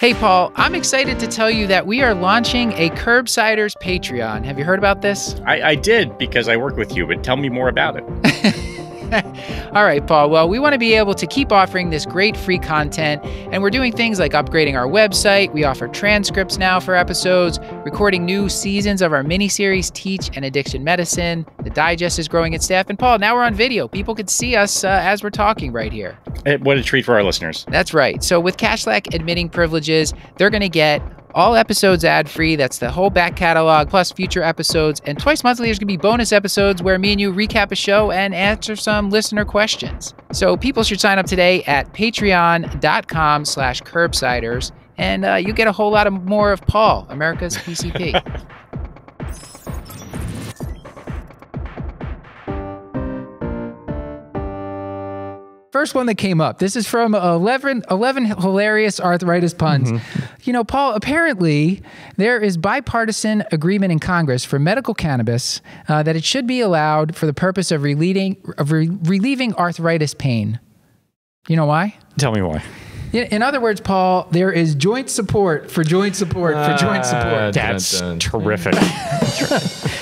Hey, Paul, I'm excited to tell you that we are launching a Curbsiders Patreon. Have you heard about this? I did, because I work with you, but tell me more about it. All right, Paul. Well, we want to be able to keep offering this great free content, and we're doing things like upgrading our website. We offer transcripts now for episodes, recording new seasons of our miniseries, Teach and Addiction Medicine. The Digest is growing its staff. And, Paul, now we're on video. People can see us as we're talking right here. What a treat for our listeners. That's right. So with Cashlac admitting privileges, they're going to get all episodes ad-free. That's the whole back catalog, plus future episodes. And twice monthly, there's going to be bonus episodes where me and you recap a show and answer some listener questions. So people should sign up today at patreon.com/curbsiders. And you get a whole lot more of Paul, America's PCP. First one that came up. This is from 11 hilarious arthritis puns. Mm-hmm. You know, Paul, apparently there is bipartisan agreement in Congress for medical cannabis that it should be allowed for the purpose of relieving arthritis pain. You know why? Tell me why. In other words, Paul, there is joint support for joint support for joint support. That's terrific.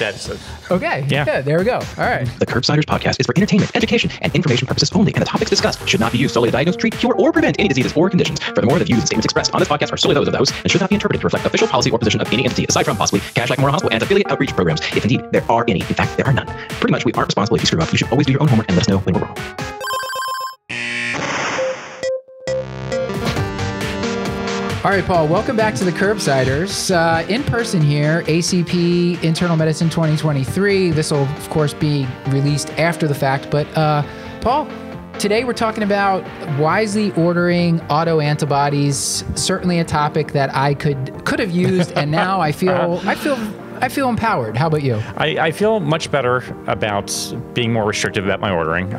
That's okay. Yeah. Good. There we go. All right. The Curbsiders podcast is for entertainment, education, and information purposes only, and the topics discussed should not be used solely to diagnose, treat, cure, or prevent any diseases or conditions. Furthermore, the views and statements expressed on this podcast are solely those of the host and should not be interpreted to reflect the official policy or position of any entity, aside from possibly Cashlac Memorial Hospital and its affiliate outreach programs, if indeed there are any. In fact, there are none. Pretty much, we aren't responsible if you screw up. You should always do your own homework and let us know when we're wrong. All right, Paul, welcome back to the Curbsiders. In person here, ACP Internal Medicine 2023. This will, of course, be released after the fact. But, Paul, today we're talking about wisely ordering autoantibodies, certainly a topic that I could have used, and now I feel empowered. How about you? I feel much better about being more restrictive about my ordering.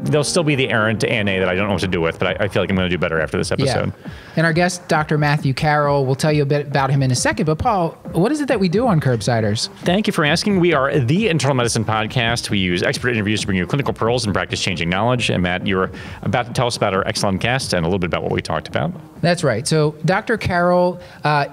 There'll still be the errand to ANA that I don't know what to do with, but I feel like I'm going to do better after this episode. Yeah. And our guest, Dr. Matthew Carroll, will tell you a bit about him in a second. But, Paul, what is it that we do on Curbsiders? Thank you for asking. We are the Internal Medicine Podcast. We use expert interviews to bring you clinical pearls and practice-changing knowledge. And, Matt, you're about to tell us about our excellent guest and a little bit about what we talked about. That's right. So Dr. Carroll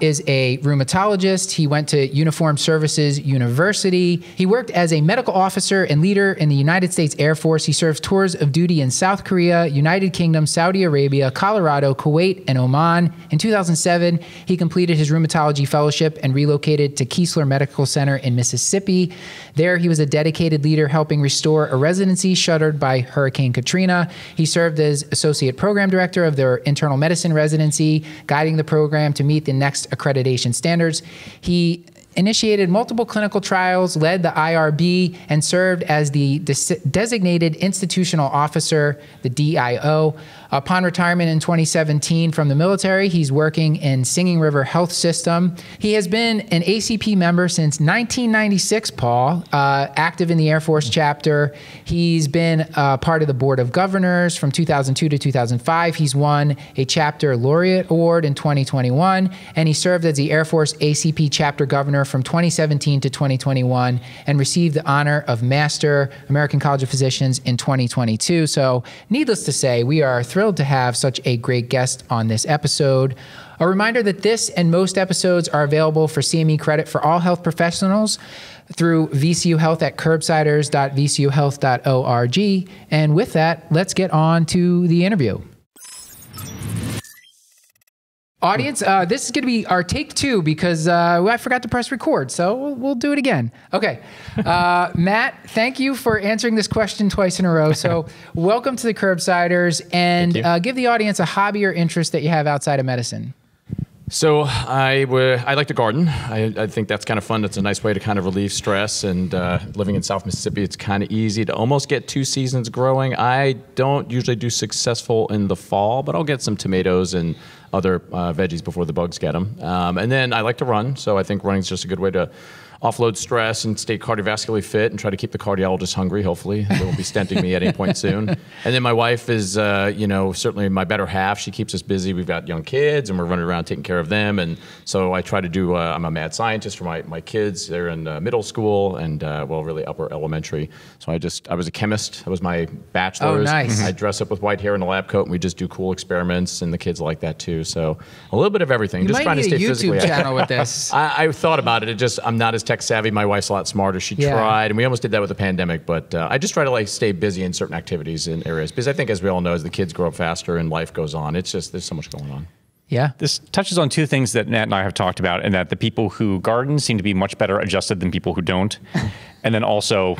is a rheumatologist. He went to Uniformed Services University. He worked as a medical officer and leader in the United States Air Force. He served tours of duty in South Korea, United Kingdom, Saudi Arabia, Colorado, Kuwait, and Oman. In 2007, he completed his rheumatology fellowship and relocated to Keesler Medical Center in Mississippi. There, he was a dedicated leader helping restore a residency shuttered by Hurricane Katrina. He served as associate program director of their internal medicine residency, guiding the program to meet the next accreditation standards. He initiated multiple clinical trials, led the IRB, and served as the designated institutional officer, the DIO. Upon retirement in 2017 from the military, he's working in Singing River Health System. He has been an ACP member since 1996, Paul, active in the Air Force chapter. He's been part of the Board of Governors from 2002 to 2005. He's won a Chapter Laureate Award in 2021, and he served as the Air Force ACP Chapter Governor from 2017 to 2021 and received the honor of Master American College of Physicians in 2022. So needless to say, we are thrilled to have such a great guest on this episode. A reminder that this and most episodes are available for CME credit for all health professionals through VCU Health at curbsiders.vcuhealth.org. And with that, let's get on to the interview. Audience, this is going to be our take two because I forgot to press record, so we'll do it again. Okay. Matt, thank you for answering this question twice in a row. So welcome to the Curbsiders, and give the audience a hobby or interest that you have outside of medicine. So I like to garden. I think that's kind of fun. It's a nice way to kind of relieve stress. And living in South Mississippi, it's kind of easy to almost get two seasons growing. I don't usually do successful in the fall, but I'll get some tomatoes and other veggies before the bugs get them. And then I like to run. So I think running is just a good way to offload stress and stay cardiovascularly fit and try to keep the cardiologist hungry, hopefully. They won't be stenting me at any point soon. And then my wife is, you know, certainly my better half. She keeps us busy. We've got young kids and we're running around taking care of them. And so I try to do, I'm a mad scientist for my kids. They're in middle school and, well, really upper elementary. So I was a chemist. That was my bachelor's. Oh, nice. I dress up with white hair and a lab coat and we just do cool experiments and the kids like that too. So a little bit of everything. You just might trying need to stay a YouTube physically channel with this. I thought about it. It just, I'm not as tech savvy. My wife's a lot smarter. She tried, and we almost did that with the pandemic, but I just try to like stay busy in certain activities and areas, because I think, as we all know, as the kids grow up faster and life goes on, it's just, there's so much going on. Yeah. This touches on two things that Nat and I have talked about, and that the people who garden seem to be much better adjusted than people who don't. And then also,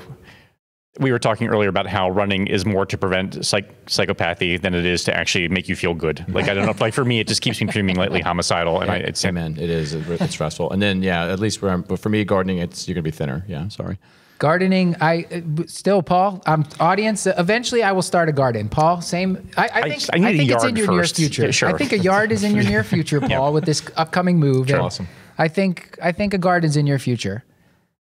we were talking earlier about how running is more to prevent psychopathy than it is to actually make you feel good. Like, I don't know, like for me, it just keeps me feeling lightly homicidal. And it's stressful. And then, yeah, at least but for me, gardening, you're gonna be thinner. Yeah, sorry. Gardening, Paul, audience, eventually I will start a garden. Paul, same, I think it's in your near future. Yeah, sure. I think a yard is in your near future, Paul, with this upcoming move. Sure, awesome. I think a garden's in your future.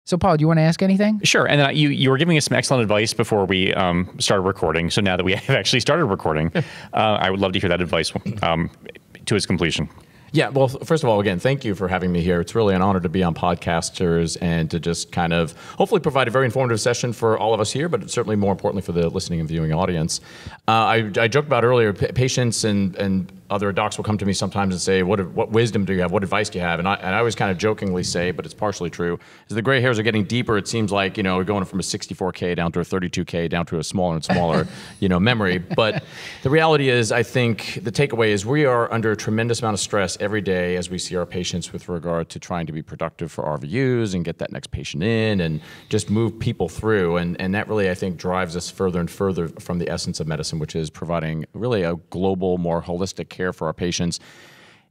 So, Paul, do you want to ask anything? Sure. And then you were giving us some excellent advice before we started recording. So now that we have actually started recording, I would love to hear that advice to its completion. Yeah. Well, first of all, again, thank you for having me here. It's really an honor to be on Podcasters and to just kind of hopefully provide a very informative session for all of us here, but certainly more importantly for the listening and viewing audience. I joked about earlier, patients and other docs will come to me sometimes and say, what wisdom do you have? What advice do you have? And I always kind of jokingly say, but it's partially true, is the gray hairs are getting deeper. It seems like, you know, we're going from a 64K down to a 32K down to a smaller and smaller, you know, memory. But the reality is, I think the takeaway is we are under a tremendous amount of stress every day as we see our patients with regard to trying to be productive for RVUs and get that next patient in and just move people through. And that really, I think, drives us further and further from the essence of medicine, which is providing really a global, more holistic care for our patients.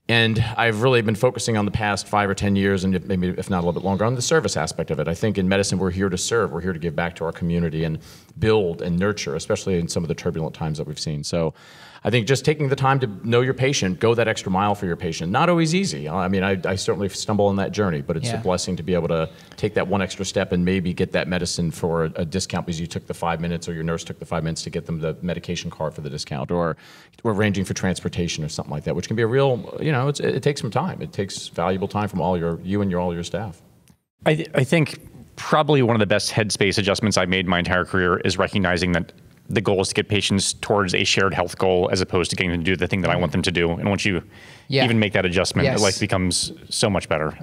And I've really been focusing on the past 5 or 10 years, and maybe if not a little bit longer, on the service aspect of it. I think in medicine, we're here to serve. We're here to give back to our community and build and nurture, especially in some of the turbulent times that we've seen. So I think just taking the time to know your patient, go that extra mile for your patient. Not always easy. I mean, I certainly stumble on that journey, but it's a blessing to be able to take that one extra step and maybe get that medicine for a discount because you took the 5 minutes or your nurse took the 5 minutes to get them the medication card for the discount, or we're arranging for transportation or something like that, which can be a real, you know, it takes some time. It takes valuable time from all your staff. I think probably one of the best headspace adjustments I made my entire career is recognizing that the goal is to get patients towards a shared health goal as opposed to getting them to do the thing that I want them to do. And once you even make that adjustment, life becomes so much better.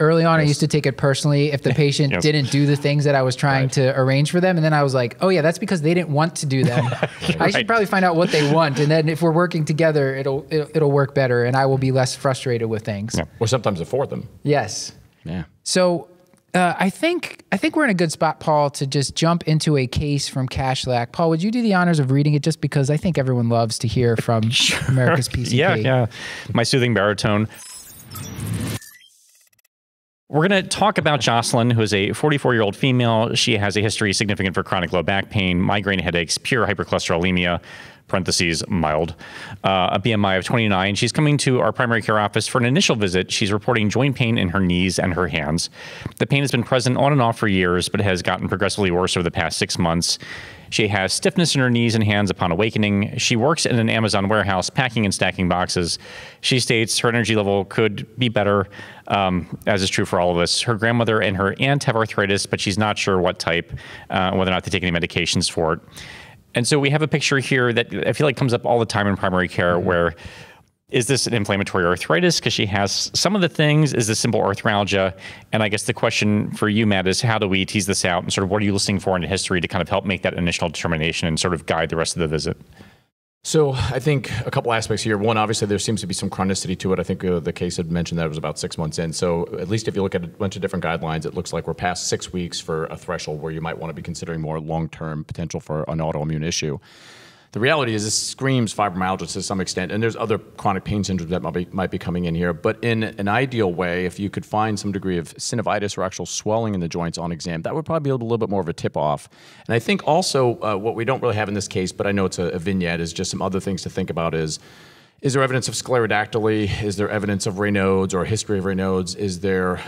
Early on, I used to take it personally if the patient didn't do the things that I was trying to arrange for them. And then I was like, oh yeah, that's because they didn't want to do them. I should probably find out what they want. And then if we're working together, it'll work better and I will be less frustrated with things. Yeah. Or sometimes afford them. Yes. Yeah. So, I think we're in a good spot, Paul, to just jump into a case from Cashlac. Paul, would you do the honors of reading it, just because I think everyone loves to hear from America's PCP? Yeah. My soothing baritone. We're going to talk about Jocelyn, who is a 44-year-old female. She has a history significant for chronic low back pain, migraine headaches, pure hypercholesterolemia, parentheses, mild, a BMI of 29. She's coming to our primary care office for an initial visit. She's reporting joint pain in her knees and her hands. The pain has been present on and off for years, but has gotten progressively worse over the past 6 months. She has stiffness in her knees and hands upon awakening. She works in an Amazon warehouse packing and stacking boxes. She states her energy level could be better, as is true for all of us. Her grandmother and her aunt have arthritis, but she's not sure what type, whether or not they take any medications for it. And so we have a picture here that I feel like comes up all the time in primary care, where is this an inflammatory arthritis? Because she has some of the things. Is this simple arthralgia? And I guess the question for you, Matt, is how do we tease this out? And sort of what are you listening for in history to kind of help make that initial determination and sort of guide the rest of the visit? So I think a couple aspects here. One, obviously, there seems to be some chronicity to it. I think the case had mentioned that it was about 6 months in. So at least if you look at a bunch of different guidelines, it looks like we're past 6 weeks for a threshold where you might want to be considering more long-term potential for an autoimmune issue. The reality is this screams fibromyalgia to some extent, and there's other chronic pain syndromes that might be coming in here. But in an ideal way, if you could find some degree of synovitis or actual swelling in the joints on exam, that would probably be a little bit more of a tip-off. And I think also what we don't really have in this case, but I know it's a vignette, is just some other things to think about is Is there evidence of sclerodactyly? Is there evidence of Raynaud's or a history of Raynaud's? Is there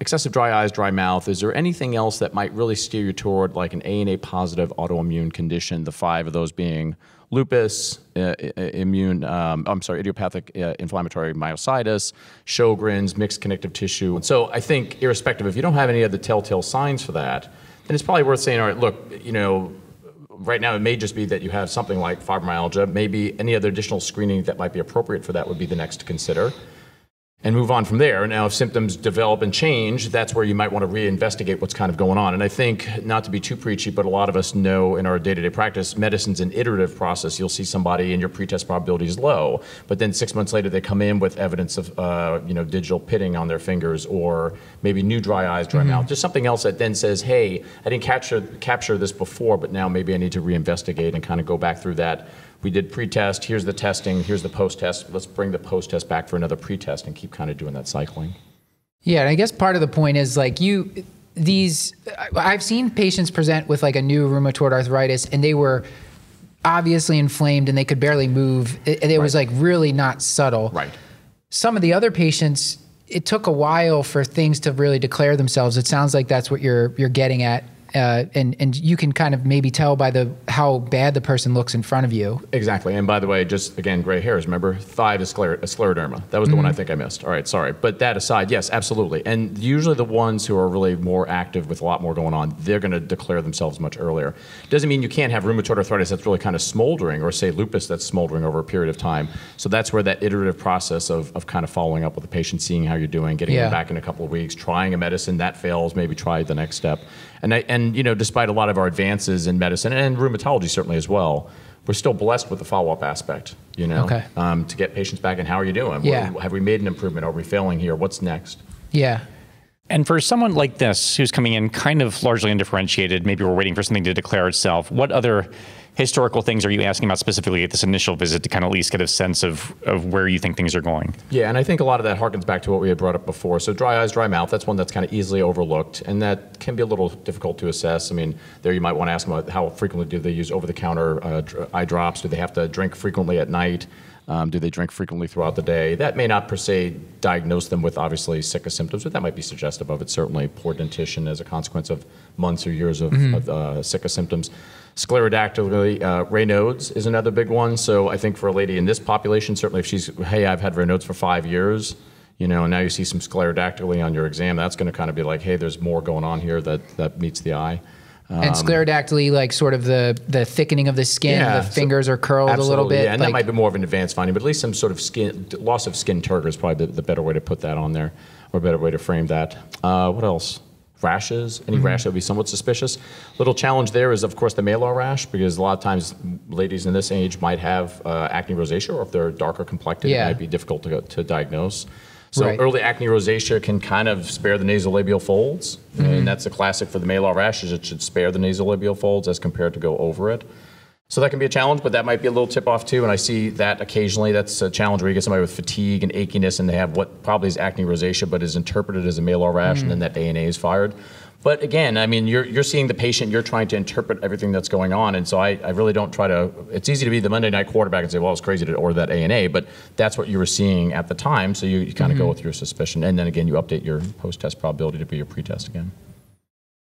excessive dry eyes, dry mouth? Is there anything else that might really steer you toward like an ANA positive autoimmune condition, the five of those being lupus, idiopathic inflammatory myositis, Sjogren's, mixed connective tissue. And so I think irrespective, if you don't have any of the telltale signs for that, then it's probably worth saying, all right, look, you know, right now, it may just be that you have something like fibromyalgia. Maybe any other additional screening that might be appropriate for that would be the next to consider, and move on from there. Now, if symptoms develop and change, that's where you might want to reinvestigate what's kind of going on. And I think, not to be too preachy, but a lot of us know in our day-to-day practice, medicine's an iterative process. You'll see somebody and your pretest probability is low, but then 6 months later, they come in with evidence of digital pitting on their fingers, or maybe new dry eyes, dry mouth, just something else that then says, hey, I didn't capture this before, but now maybe I need to reinvestigate and kind of go back through that. We did pre-test, here's the testing, here's the post-test, let's bring the post-test back for another pre-test and keep kind of doing that cycling. Yeah, and I guess part of the point is like I've seen patients present with like a new rheumatoid arthritis and they were obviously inflamed and they could barely move. It was like really not subtle. Right. Some of the other patients, it took a while for things to really declare themselves. It sounds like that's what you're getting at. And you can kind of maybe tell by how bad the person looks in front of you. Exactly. And by the way, just again, gray hairs, remember, five is scleroderma. That was the one I think I missed. All right, sorry. But that aside, yes, absolutely. And usually the ones who are really more active with a lot more going on, they're going to declare themselves much earlier. Doesn't mean you can't have rheumatoid arthritis that's really kind of smoldering, or say lupus that's smoldering over a period of time. So that's where that iterative process of kind of following up with the patient, seeing how you're doing, getting them back in a couple of weeks, trying a medicine that fails, maybe try the next step. And you know, despite a lot of our advances in medicine and rheumatology certainly as well, we're still blessed with the follow-up aspect, you know, to get patients back and how are you doing? Yeah. Have we made an improvement? Are we failing here? What's next? Yeah. And for someone like this who's coming in kind of largely undifferentiated, maybe we're waiting for something to declare itself, what other historical things are you asking about specifically at this initial visit to kind of at least get a sense of where you think things are going? Yeah, and I think a lot of that harkens back to what we had brought up before. So dry eyes, dry mouth, that's one that's kind of easily overlooked, and that can be a little difficult to assess. I mean, there you might want to ask them about how frequently do they use over-the-counter eye drops? Do they have to drink frequently at night? Do they drink frequently throughout the day? That may not per se diagnose them with obviously sicker symptoms, but that might be suggestive of it. Certainly poor dentition as a consequence of months or years of sicker symptoms. Sclerodactyly, Raynaud's is another big one. So I think for a lady in this population, certainly if she's, hey, I've had Raynaud's for 5 years, you know, and now you see some sclerodactyly on your exam, that's going to kind of be like, hey, there's more going on here that meets the eye. And sclerodactyly, like sort of the thickening of the skin, the fingers are curled a little bit. Yeah, and like, that might be more of an advanced finding, but at least some sort of loss of skin turgor is probably the better way to put that on there, or a better way to frame that. What else? Rashes, any rash that would be somewhat suspicious. Little challenge there is, of course, the malar rash, because a lot of times ladies in this age might have acne rosacea, or if they're darker complected, it might be difficult to diagnose. So early acne rosacea can kind of spare the nasolabial folds, and that's a classic for the malar rash, is it should spare the nasolabial folds as compared to go over it. So that can be a challenge, but that might be a little tip-off too, and I see that occasionally. That's a challenge where you get somebody with fatigue and achiness, and they have what probably is acne rosacea, but is interpreted as a malar rash, and then that ANA is fired. But again, I mean, you're seeing the patient, you're trying to interpret everything that's going on, and so I really don't try to, it's easy to be the Monday night quarterback and say, well, it's crazy to order that ANA, but that's what you were seeing at the time, so you kind of go with your suspicion, and then again, you update your post-test probability to be your pre-test again.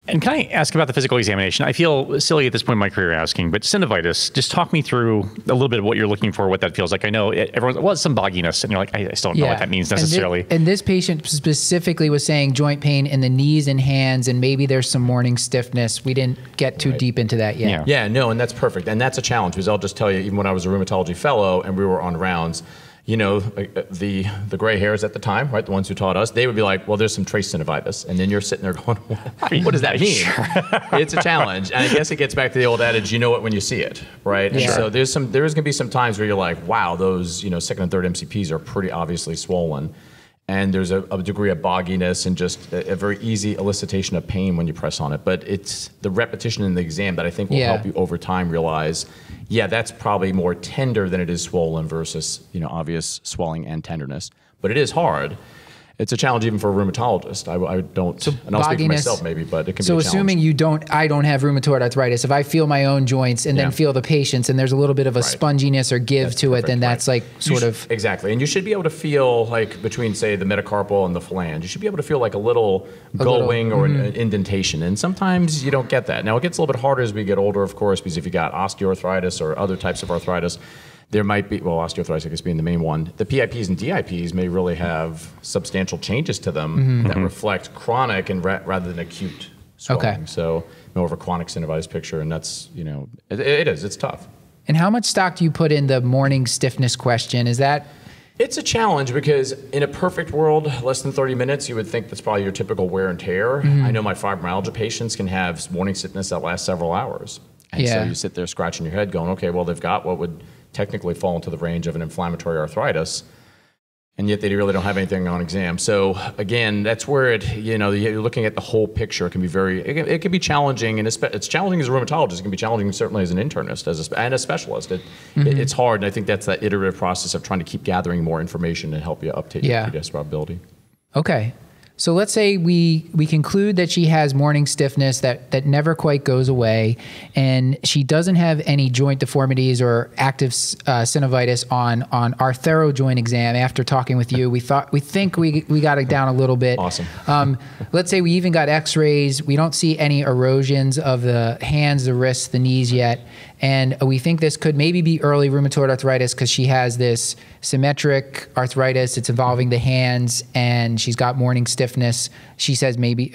And can I ask about the physical examination? I feel silly at this point in my career asking, but synovitis, just talk me through a little bit of what you're looking for, what that feels like. I know everyone's, well, it's some bogginess, and you're like, I still don't know what that means necessarily. And this patient specifically was saying joint pain in the knees and hands, and maybe there's some morning stiffness. We didn't get too deep into that yet. Yeah, no, and that's perfect. And that's a challenge, because I'll just tell you, even when I was a rheumatology fellow and we were on rounds, you know, the gray hairs at the time, right, the ones who taught us, they would be like, well, there's some trace synovitis. And then you're sitting there going, what does that mean? It's a challenge. And I guess it gets back to the old adage, you know it when you see it, right? And so there is going to be some times where you're like, wow, those, you know, second and third MCPs are pretty obviously swollen. And there's a degree of bogginess and just a very easy elicitation of pain when you press on it. But it's the repetition in the exam that I think will help you over time realize, yeah, that's probably more tender than it is swollen versus, you know, obvious swelling and tenderness. But it is hard. It's a challenge even for a rheumatologist. I don't, so and I'll speak for myself maybe, but it can be a challenge. So assuming you don't, I don't have rheumatoid arthritis, if I feel my own joints and then feel the patient's and there's a little bit of a sponginess or give to it, then that's like sort of. Exactly, and you should be able to feel like between say the metacarpal and the phalange, you should be able to feel like a little gullwing or an indentation. And sometimes you don't get that. Now it gets a little bit harder as we get older, of course, because if you got osteoarthritis or other types of arthritis, there might be, well, osteoarthritis I guess being the main one. The PIPs and DIPs may really have substantial changes to them that reflect chronic and rather than acute swelling. Okay. So more of a chronic synovitis picture, and that's, you know, it's tough. And how much stock do you put in the morning stiffness question? Is that? It's a challenge because in a perfect world, less than 30 minutes, you would think that's probably your typical wear and tear. I know my fibromyalgia patients can have morning stiffness that lasts several hours. And so you sit there scratching your head going, okay, well, they've got what would technically fall into the range of an inflammatory arthritis, and yet they really don't have anything on exam. So again, that's where it, you know, you're looking at the whole picture. It can be very, it can be challenging, and it's challenging as a rheumatologist. It can be challenging certainly as an internist and a specialist. It's hard, and I think that's that iterative process of trying to keep gathering more information to help you update your PDS probability. Okay. So let's say we conclude that she has morning stiffness that never quite goes away, and she doesn't have any joint deformities or active synovitis on our thorough joint exam. After talking with you, we think we got it down a little bit. Awesome. Let's say we even got x-rays. We don't see any erosions of the hands, the wrists, the knees yet. And we think this could maybe be early rheumatoid arthritis because she has this symmetric arthritis. It's involving the hands, and she's got morning stiffness. She says maybe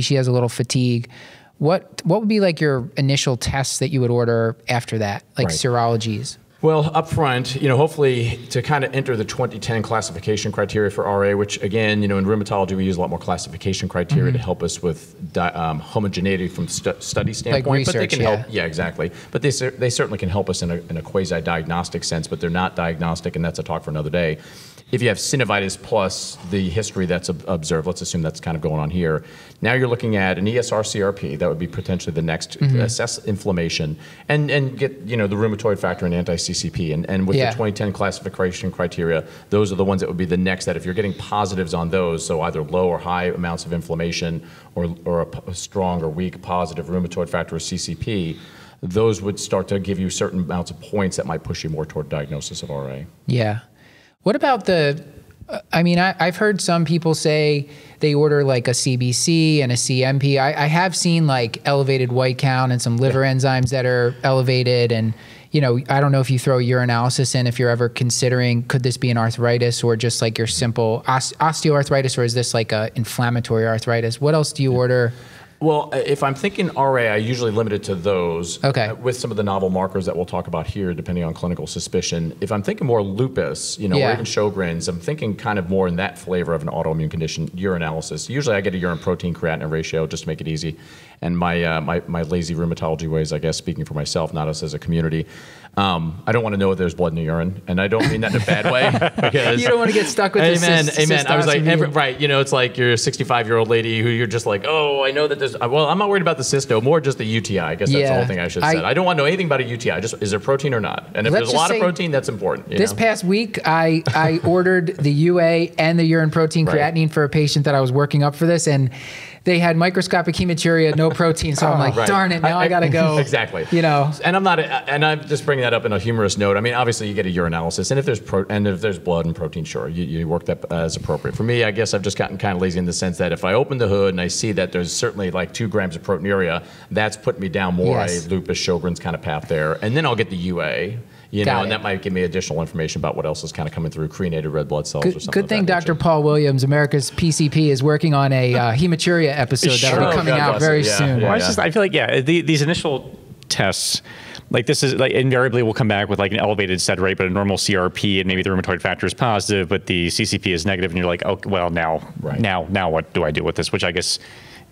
she has a little fatigue. What would be like your initial tests that you would order after that, like serologies? Well, up front, you know, hopefully to kind of enter the 2010 classification criteria for RA, which again, you know, in rheumatology, we use a lot more classification criteria to help us with homogeneity from study standpoint. Like research, but they can help, exactly. But they certainly can help us in a quasi-diagnostic sense, but they're not diagnostic, and that's a talk for another day. If you have synovitis plus the history that's observed, let's assume that's kind of going on here. Now you're looking at an ESR-CRP. That would be potentially the next assess inflammation and get, you know, the rheumatoid factor and anti-CCP. And with the 2010 classification criteria, those are the ones that would be the next that if you're getting positives on those, so either low or high amounts of inflammation or a strong or weak positive rheumatoid factor or CCP, those would start to give you certain amounts of points that might push you more toward diagnosis of RA. Yeah. What about the, I mean, I've heard some people say they order like a CBC and a CMP. I have seen like elevated white count and some liver enzymes that are elevated. And, you know, I don't know if you throw urinalysis in, if you're ever considering, could this be an arthritis or just like your simple osteoarthritis, or is this like a inflammatory arthritis? What else do you order? Well, if I'm thinking RA, I usually limit it to those with some of the novel markers that we'll talk about here, depending on clinical suspicion. If I'm thinking more lupus, you know, or even Sjogren's, I'm thinking kind of more in that flavor of an autoimmune condition, urinalysis. Usually I get a urine protein creatinine ratio just to make it easy. And my, my lazy rheumatology ways, I guess, speaking for myself, not us as a community. I don't want to know if there's blood in the urine, and I don't mean that in a bad way. Because you don't want to get stuck with this. Amen, amen. I was like, you know, it's like you're a 65-year-old lady who you're just like, oh, I know that there's. Well, I'm not worried about the cysto, more just the UTI. I guess that's the whole thing I should have said. I don't want to know anything about a UTI. Just is there protein or not? And if there's a lot of protein, that's important. This past week, I ordered the UA and the urine protein creatinine for a patient that I was working up for this, and they had microscopic hematuria, no protein. So I'm like, darn it, now I gotta go. Exactly. You know. And I'm not, and I'm just bringing that up in a humorous note. I mean, obviously you get a urinalysis, and if there's blood and protein, sure, you work that as appropriate. For me, I guess I've just gotten kind of lazy in the sense that if I open the hood and I see that there's certainly like 2 grams of proteinuria, that's putting me down more a lupus, Sjogren's kind of path there, and then I'll get the UA. You know, and that might give me additional information about what else is kind of coming through, created red blood cells or something. Good thing Dr. Paul Williams, America's PCP, is working on a hematuria episode that'll be coming out very soon. Well, I feel like, these initial tests, like this is like invariably we'll come back with like an elevated sed rate, but a normal CRP, and maybe the rheumatoid factor is positive, but the CCP is negative, and you're like, oh, well, now what do I do with this? Which I guess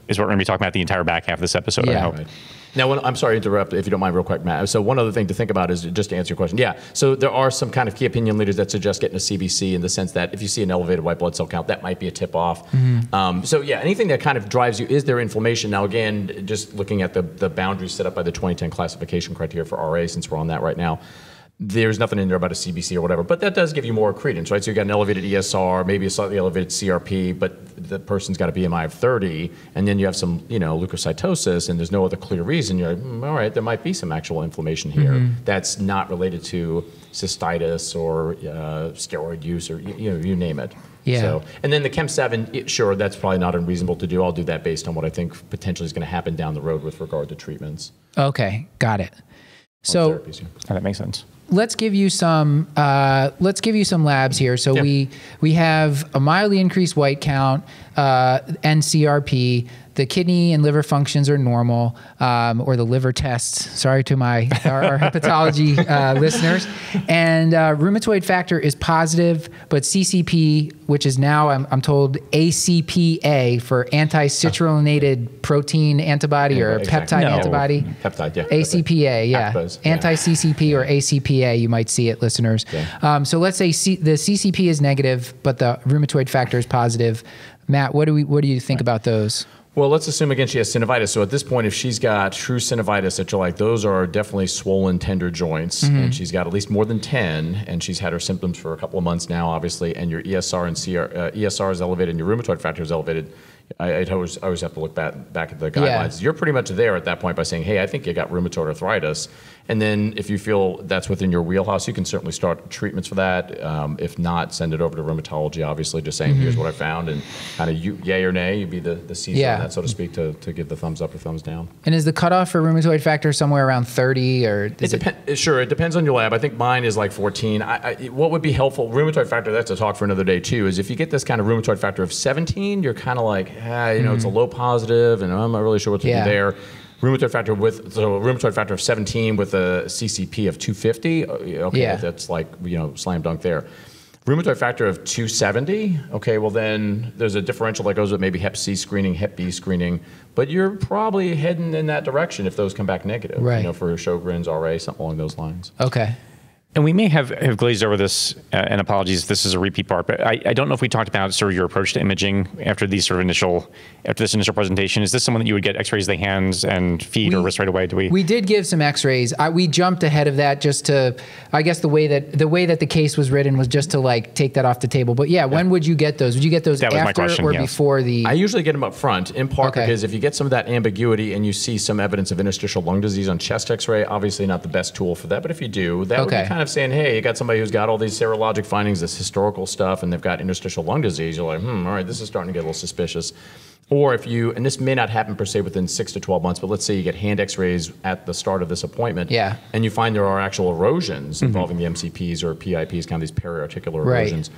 is what we're going to be talking about the entire back half of this episode, I hope. Right. Now, I'm sorry to interrupt, if you don't mind real quick, Matt. So one other thing to think about is, just to answer your question, so there are some kind of key opinion leaders that suggest getting a CBC in the sense that if you see an elevated white blood cell count, that might be a tip-off. So yeah, anything that kind of drives you, is there inflammation? Now again, just looking at the boundaries set up by the 2010 classification criteria for RA, since we're on that right now, there's nothing in there about a CBC or whatever, but that does give you more credence, right? So you've got an elevated ESR, maybe a slightly elevated CRP, but the person's got a BMI of 30, and then you have some, you know, leukocytosis, and there's no other clear reason. You're like, all right, there might be some actual inflammation here that's not related to cystitis or steroid use or, you name it. Yeah. So, and then the Chem7, sure, that's probably not unreasonable to do. I'll do that based on what I think potentially is going to happen down the road with regard to treatments. Okay, got it. So that makes sense. Let's give you some. Let's give you some labs here. So we have a mildly increased white count, NCRP. The kidney and liver functions are normal, or the liver tests. Sorry to my our hepatology listeners. And rheumatoid factor is positive, but CCP, which is now I'm told ACPA for anti-citrullinated protein antibody or peptide antibody. Peptide, yeah. ACPA, yeah. Anti-CCP or ACPA. You might see it, listeners. Okay. So let's say the CCP is negative, but the rheumatoid factor is positive. Matt, what do you think about those? Well, let's assume again she has synovitis. So at this point, if she's got true synovitis, that you're like, those are definitely swollen, tender joints, and she's got at least more than 10, and she's had her symptoms for a couple of months now, obviously, and your ESR and ESR is elevated, and your rheumatoid factor is elevated. I always have to look back at the guidelines. Yeah. You're pretty much there at that point by saying, hey, I think you got rheumatoid arthritis. And then if you feel that's within your wheelhouse, you can certainly start treatments for that. If not, send it over to rheumatology, obviously, just saying, here's what I found. And kind of yay or nay, you'd be the Caesar, that, so to speak, to give the thumbs up or thumbs down. And is the cutoff for rheumatoid factor somewhere around 30? Or Sure, it depends on your lab. I think mine is like 14. What would be helpful, rheumatoid factor, that's a talk for another day, too, is if you get this kind of rheumatoid factor of 17, you're kind of like, it's a low positive, and I'm not really sure what to do there. Rheumatoid factor of 17 with a CCP of 250. Okay, that's like, slam dunk there. Rheumatoid factor of 270. Okay, well then there's a differential that goes with maybe Hep C screening, Hep B screening, but you're probably heading in that direction if those come back negative. Right. For Sjogren's, RA, something along those lines. Okay. And we may have glazed over this, and apologies, this is a repeat part, but I don't know if we talked about sort of your approach to imaging after these sort of after this initial presentation. Is this someone that you would get x-rays of the hands and feet or wrist right away? We did give some x-rays. We jumped ahead of that just to, I guess the way that the case was written was just to like take that off the table. But yeah, when would you get those? Would you get those after or before the... I usually get them up front in part because if you get some of that ambiguity and you see some evidence of interstitial lung disease on chest x-ray, obviously not the best tool for that, but if you do, that would be kind of saying, hey, you got somebody who's got all these serologic findings, this historical stuff, and they've got interstitial lung disease. You're like, all right, this is starting to get a little suspicious. Or if you, and this may not happen per se within 6 to 12 months, but let's say you get hand x-rays at the start of this appointment, and you find there are actual erosions involving the MCPs or PIPs, kind of these periarticular erosions.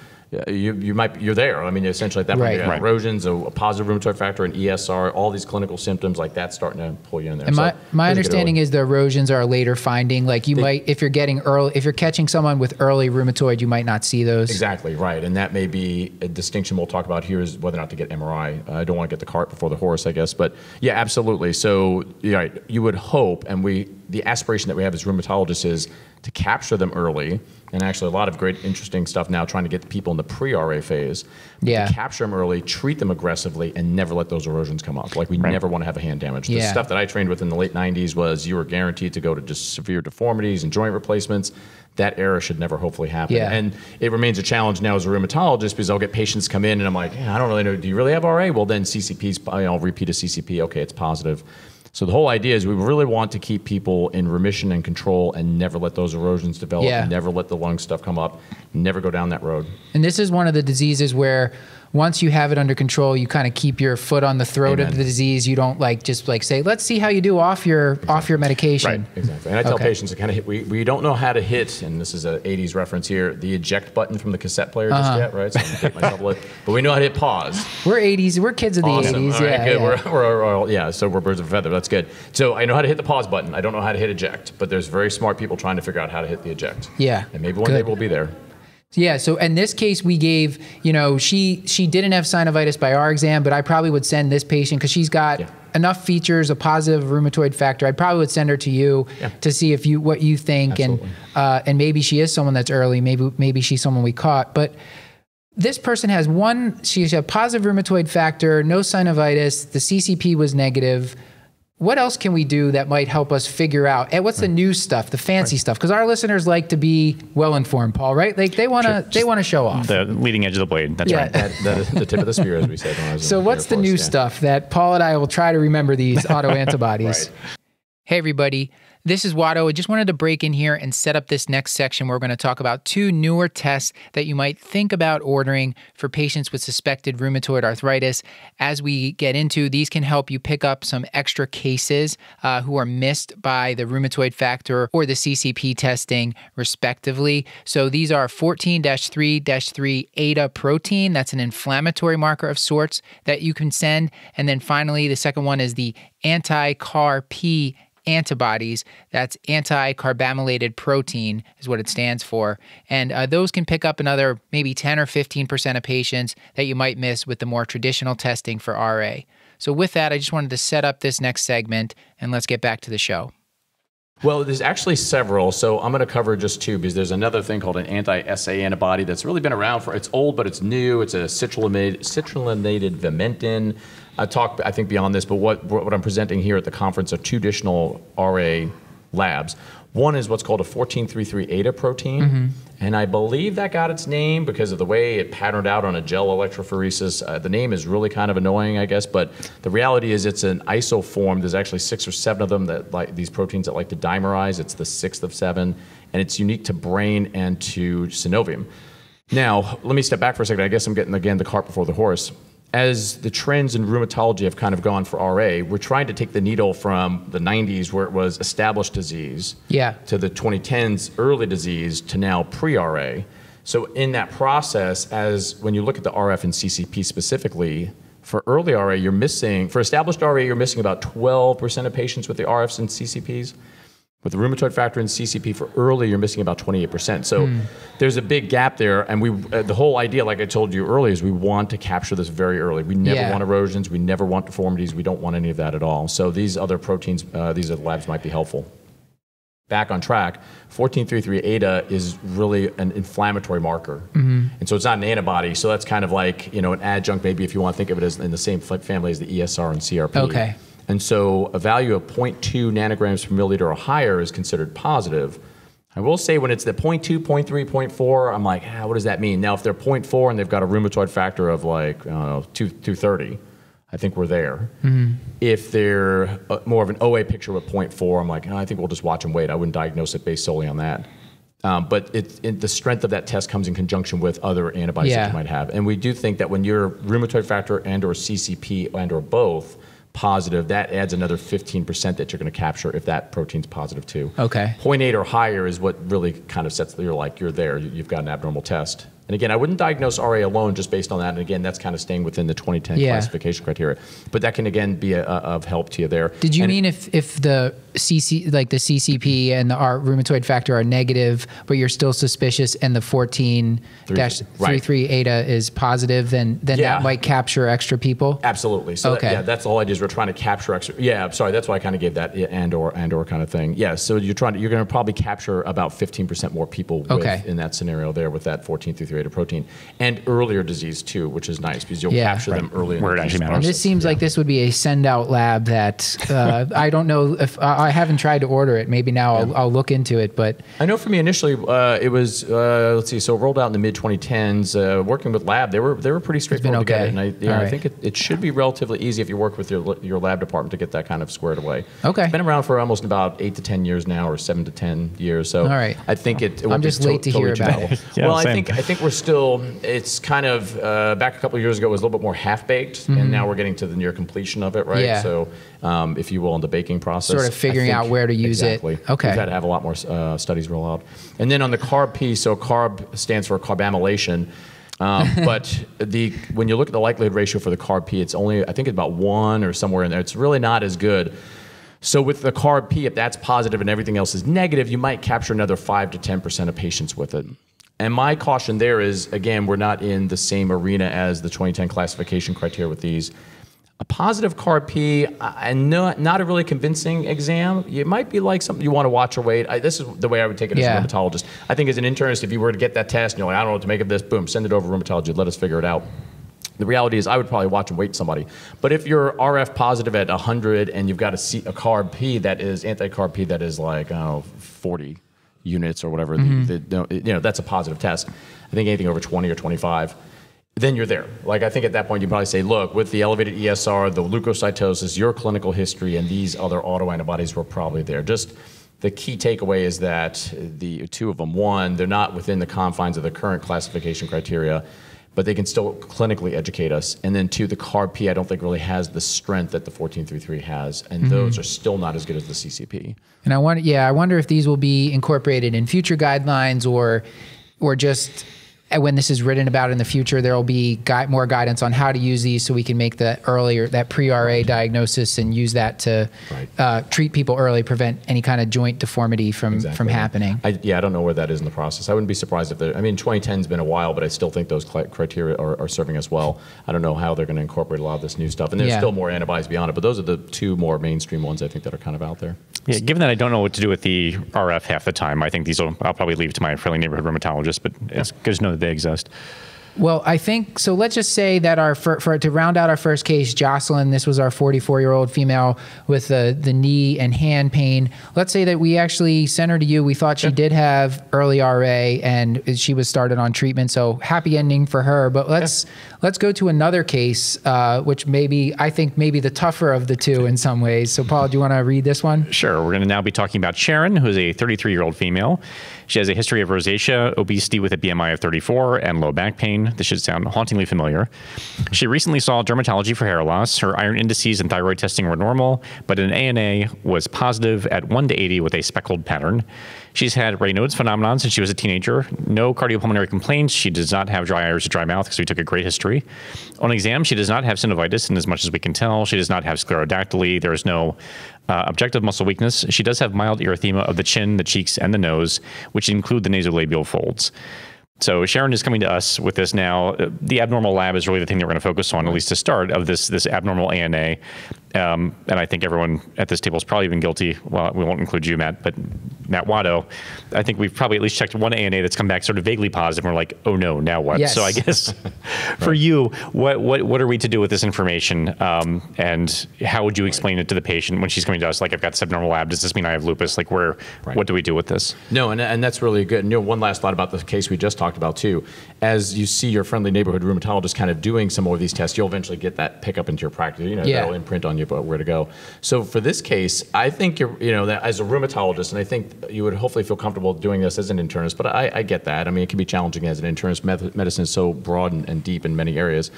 You're there. I mean, essentially at that point, you have erosions, a positive rheumatoid factor, an ESR, all these clinical symptoms like that starting to pull you in there. And so my understanding is the erosions are a later finding. Like if you're catching someone with early rheumatoid, you might not see those. Exactly right, and that may be a distinction we'll talk about here is whether or not to get MRI. I don't want to get the cart before the horse, I guess, but yeah, absolutely. So you would hope, and the aspiration that we have as rheumatologists is to capture them early. And actually a lot of great interesting stuff now trying to get people in the pre-RA phase. To capture them early, treat them aggressively, and never let those erosions come up. Like we never want to have a hand damage. The stuff that I trained with in the late 90s was you were guaranteed to go to just severe deformities and joint replacements. That error should never hopefully happen. And it remains a challenge now as a rheumatologist because I'll get patients come in and I'm like, I don't really know, do you really have RA? Well then CCP's, I'll repeat a CCP, okay, it's positive. So the whole idea is we really want to keep people in remission and control and never let those erosions develop, never let the lung stuff come up, never go down that road. And this is one of the diseases where once you have it under control, you kind of keep your foot on the throat of the disease. You don't just say, let's see how you do off your medication. Right, exactly. And I tell patients to kind of hit, we don't know how to hit, and this is an 80s reference here, the eject button from the cassette player just yet, right? So I'm gonna take my double it. But we know how to hit pause. We're 80s, we're kids of the 80s. All right, good. Yeah. So we're birds of a feather, that's good. So I know how to hit the pause button. I don't know how to hit eject, but there's very smart people trying to figure out how to hit the eject. Yeah. And maybe one day we'll be there. Yeah, so in this case, we gave, she didn't have synovitis by our exam, but I probably would send this patient because she's got enough features, a positive rheumatoid factor. I probably would send her to you to see if what you think. Absolutely. And maybe she is someone that's early. Maybe she's someone we caught. But this person has she's a positive rheumatoid factor, no synovitis. The CCP was negative. what else can we do that might help us figure out, and what's the new stuff, the fancy stuff? Because our listeners like to be well-informed, Paul, right? Like they want to show off. The leading edge of the blade, that's right. That is the tip of the spear, as we said. When I was so what's the new stuff that Paul and I will try to remember these autoantibodies? Right. Hey, everybody. This is Watto. I just wanted to break in here and set up this next section where we're going to talk about two newer tests that you might think about ordering for patients with suspected rheumatoid arthritis. As we get into, these can help you pick up some extra cases who are missed by the rheumatoid factor or the CCP testing, respectively. So these are 14-3-3 eta protein. That's an inflammatory marker of sorts that you can send. And then finally, the second one is the anti-CAR-P antibodies. That's anti-carbamylated protein is what it stands for. And those can pick up another maybe 10 or 15% of patients that you might miss with the more traditional testing for RA. So with that, I just wanted to set up this next segment, and let's get back to the show. Well, there's actually several, so I'm going to cover just two, because there's another thing called an anti-SA antibody that's really been around for, it's old, but it's new. It's a citrullimated vimentin. I talk, I think, beyond this, but what I'm presenting here at the conference are two additional RA labs. One is what's called a 14-3-3 eta protein, and I believe that got its name because of the way it patterned out on a gel electrophoresis. The name is really kind of annoying, I guess, but the reality is it's an isoform. There's actually 6 or 7 of them that like these proteins that like to dimerize. It's the 6th of 7, and it's unique to brain and to synovium. Now, let me step back for a second. I guess I'm getting, again, the cart before the horse. As the trends in rheumatology have kind of gone for RA, we're trying to take the needle from the 90s, where it was established disease, to the 2010s, early disease, to now pre-RA. So in that process, as when you look at the RF and CCP specifically, for early RA, you're missing, for established RA, you're missing about 12% of patients with the RFs and CCPs. With the rheumatoid factor and CCP for early, you're missing about 28%. So there's a big gap there. And we, the whole idea, like I told you earlier, is we want to capture this very early. We never want erosions. We never want deformities. We don't want any of that at all. So these other proteins, these other labs might be helpful. Back on track, 14-3-3 eta is really an inflammatory marker. And so it's not an antibody. So that's kind of like, you know, an adjunct, maybe, if you want to think of it as in the same family as the ESR and CRP. Okay. And so a value of 0.2 nanograms per milliliter or higher is considered positive. I will say when it's the 0.2, 0.3, 0.4, I'm like, what does that mean? Now, if they're 0.4 and they've got a rheumatoid factor of like, I don't know, 230, I think we're there. If they're more of an OA picture with 0.4, I'm like, I think we'll just watch and wait. I wouldn't diagnose it based solely on that. But the strength of that test comes in conjunction with other antibodies that you might have. And we do think that when you're rheumatoid factor and or CCP and or both, positive, that adds another 15% that you're going to capture if that protein's positive too. Okay. 0.8 or higher is what really kind of sets, you're like, you're there, you've got an abnormal test. And again, I wouldn't diagnose RA alone just based on that. And again, that's kind of staying within the 2010 classification criteria. But that can, again, be of help to you there. Did you mean if the CCP and the rheumatoid factor are negative, but you're still suspicious, and the 14-3-3 eta is positive, then that might capture extra people? Absolutely. So that, that's the whole idea, is we're trying to capture extra. I'm sorry. That's why I kind of gave that and or kind of thing. Yeah. So you're going to probably capture about 15% more people in that scenario there with that 14-3-3 eta protein, and earlier disease too, which is nice because you'll capture them early. Where it actually matters. And this seems like this would be a send-out lab that I don't know if I haven't tried to order it. Maybe now I'll look into it. But I know for me initially it was let's see. So it rolled out in the mid 2010s. Working with lab, they were pretty straightforward to get it. And I think it should be relatively easy if you work with your lab department to get that kind of squared away. Okay, it's been around for almost about 8 to 10 years now, or 7 to 10 years. So all right, I think it. I'm just late to hear about it. Well, I think we're still, it's kind of, back a couple of years ago, it was a little bit more half-baked, and now we're getting to the near completion of it, right? Yeah. So, if you will, in the baking process. Sort of figuring out where to use it. Okay. We've got to have a lot more studies roll out. And then on the carb piece, so carb stands for carbamylation. But when you look at the likelihood ratio for the carb P, it's only, I think, about 1 or somewhere in there. It's really not as good. So with the carb P, if that's positive and everything else is negative, you might capture another 5 to 10% of patients with it. And my caution there is, again, we're not in the same arena as the 2010 classification criteria with these. A positive CAR-P, and not a really convincing exam, it might be like something you want to watch or wait. This is the way I would take it as a rheumatologist. I think as an internist, if you were to get that test and you're like, I don't know what to make of this, boom, send it over to rheumatology, let us figure it out. The reality is I would probably watch and wait somebody. But if you're RF positive at 100 and you've got a carb P that is anti-carb P that is like, oh, 40 units or whatever, you know, that's a positive test. I think anything over 20 or 25, then you're there. Like I think at that point you probably say, look, with the elevated ESR, the leukocytosis, your clinical history, and these other autoantibodies were probably there. Just the key takeaway is that the two of them, one, they're not within the confines of the current classification criteria, but they can still clinically educate us. And then two, the carb P I don't think really has the strength that the 1433 has, and those are still not as good as the CCP. And I wonder, I wonder if these will be incorporated in future guidelines, or just when this is written about in the future, there will be more guidance on how to use these, so we can make the earlier, that pre-RA diagnosis, and use that to treat people early, prevent any kind of joint deformity from happening. I don't know where that is in the process. I wouldn't be surprised if there, I mean, 2010's been a while, but I still think those criteria are serving us well. I don't know how they're going to incorporate a lot of this new stuff. And there's still more antibodies beyond it, but those are the two more mainstream ones I think that are kind of out there. Yeah, given that I don't know what to do with the RF half the time, I think these will, I'll probably leave to my friendly neighborhood rheumatologist, but it's good to know that they exist. Well, I think, so let's just say that our, to round out our first case, Jocelyn, this was our 44-year-old female with the knee and hand pain. Let's say that we actually sent her to you. We thought she did have early RA and she was started on treatment, so happy ending for her. But let's go to another case, which maybe, I think maybe the tougher of the two in some ways. So Paul, do you want to read this one? Sure. We're going to now be talking about Sharon, who's a 33-year-old female. She has a history of rosacea, obesity with a BMI of 34, and low back pain. This should sound hauntingly familiar. She recently saw dermatology for hair loss. Her iron indices and thyroid testing were normal, but an ANA was positive at 1 to 80 with a speckled pattern. She's had Raynaud's phenomenon since she was a teenager. No cardiopulmonary complaints. She does not have dry eyes or dry mouth because we took a great history. On exam, she does not have synovitis, and as much as we can tell, she does not have sclerodactyly. There is no objective muscle weakness. She does have mild erythema of the chin, the cheeks, and the nose, which include the nasolabial folds. So Sharon is coming to us with this now. The abnormal lab is really the thing that we're going to focus on, at least to start, of this abnormal ANA. And I think everyone at this table has probably been guilty. Well, we won't include you, Matt, but Matt Watto. I think we've probably at least checked one ANA that's come back sort of vaguely positive. And we're like, oh no, now what? Yes. So I guess for you, what are we to do with this information? And how would you explain it to the patient when she's coming to us? Like, I've got this abnormal lab. Does this mean I have lupus? Like, where? What do we do with this? No, and that's really good. And you know, one last thought about the case we just talked about too. As you see your friendly neighborhood rheumatologist kind of doing some more of these tests, you'll eventually get that pickup into your practice. You know, that'll imprint on you about where to go. So for this case, I think that as a rheumatologist, and I think you would hopefully feel comfortable doing this as an internist, but I get that. I mean, it can be challenging as an internist. Medicine is so broad and deep in many areas.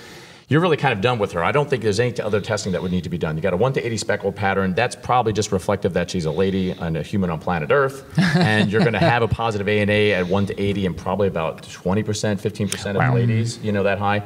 You're really kind of done with her. I don't think there's any other testing that would need to be done. You got a 1 to 80 speckled pattern. That's probably just reflective that she's a lady and a human on planet Earth. And you're going to have a positive ANA at 1 to 80 and probably about 20%, 15% of ladies, you know, that high.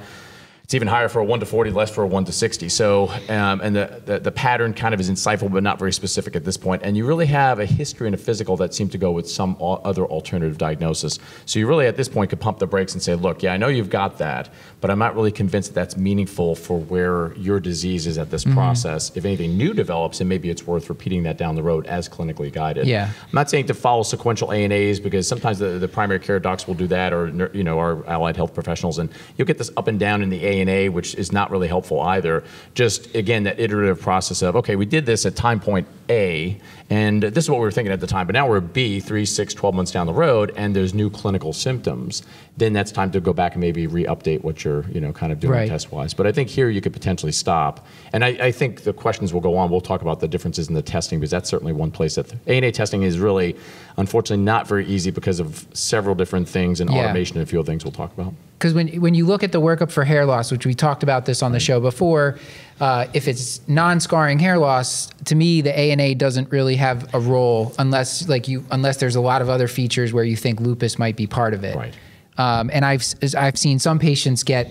It's even higher for a 1 to 40, less for a 1 to 60. So, and the pattern kind of is insightful, but not very specific at this point. And you really have a history and a physical that seem to go with some other alternative diagnosis. So you really, at this point, could pump the brakes and say, look, yeah, I know you've got that, but I'm not really convinced that that's meaningful for where your disease is at this process. If anything new develops, and maybe it's worth repeating that down the road as clinically guided. Yeah. I'm not saying to follow sequential ANAs, because sometimes the primary care docs will do that, or, you know, our allied health professionals, and you'll get this up and down in the ANA, which is not really helpful either. Just again, that iterative process of, okay, we did this at time point A, and this is what we were thinking at the time, but now we're B, 3, 6, 12 months down the road, and there's new clinical symptoms. Then that's time to go back and maybe re-update what you're, you know, kind of doing test-wise. But I think here you could potentially stop. And I think the questions will go on. We'll talk about the differences in the testing, because that's certainly one place that ANA testing is really, unfortunately, not very easy because of several different things and automation and a few other things we'll talk about. Because when you look at the workup for hair loss, which we talked about this on the show before, if it's non-scarring hair loss, to me, the ANA doesn't really have a role unless unless there's a lot of other features where you think lupus might be part of it. Right. And I've seen some patients get,